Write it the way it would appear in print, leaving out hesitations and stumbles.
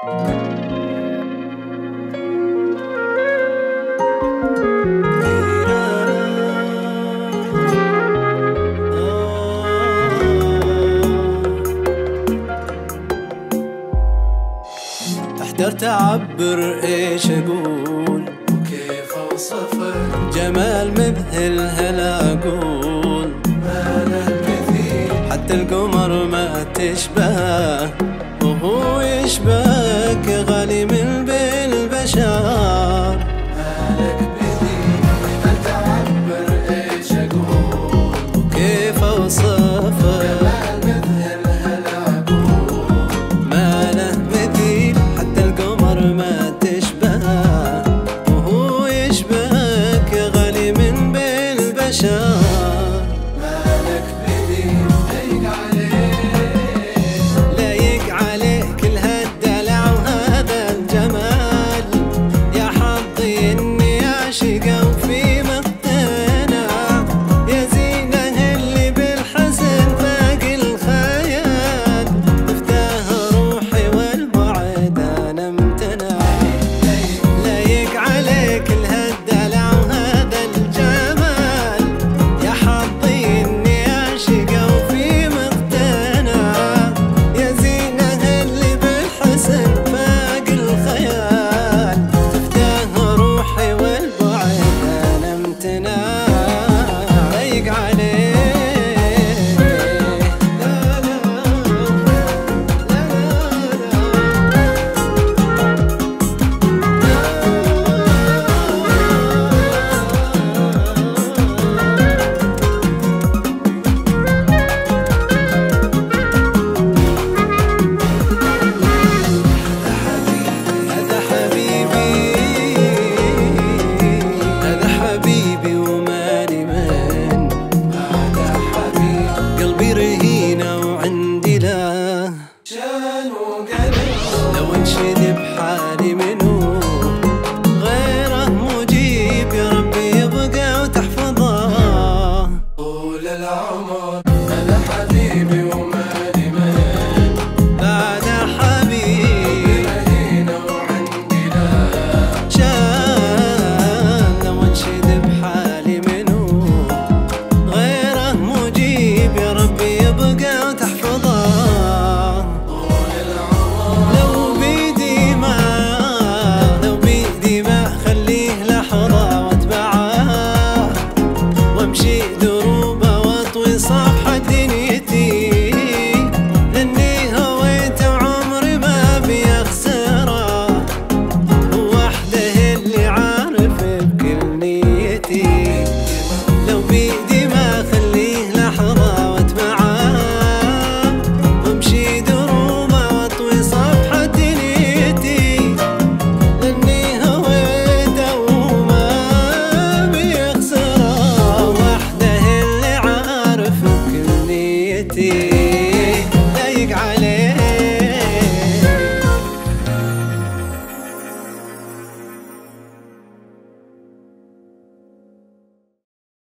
تقدرت أعبر إيش أقول وكيف أوصفك، جمال مبهل هلا أقول مالك كثير، حتى القمر ما تشبه وهو يشبهك.